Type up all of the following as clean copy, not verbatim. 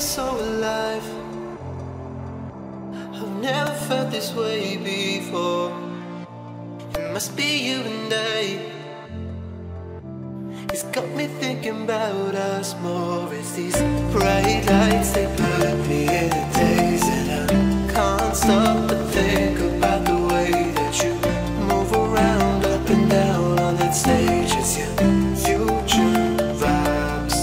feel so alive. I've never felt this way before. It must be you and I. It's got me thinking about us more. It's these bright lights, they put me in a daze, and I can't stop to think about the way that you move around, up and down on that stage. It's your future lights,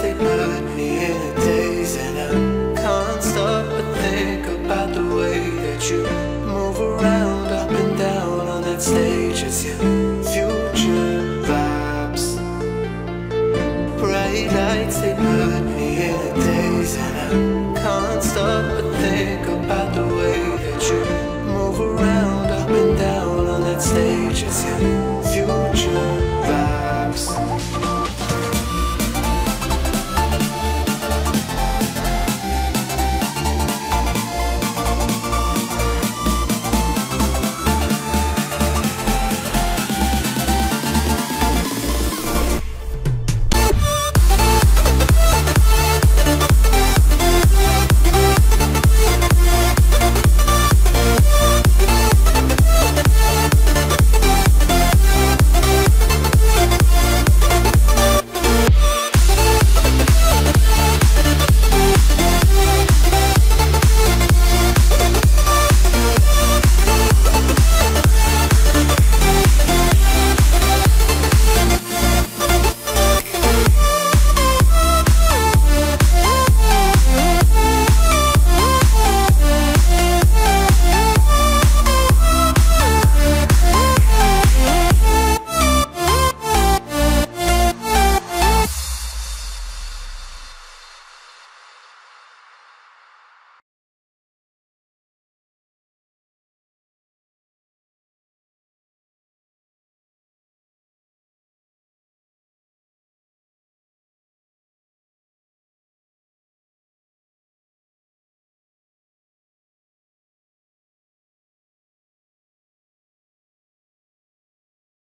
they put me in a daze, and I can't stop but think about the way that you move around, up and down on that stage. It's your future vibes. Bright lights, they put me in a daze, and I can't stop but think about the way that you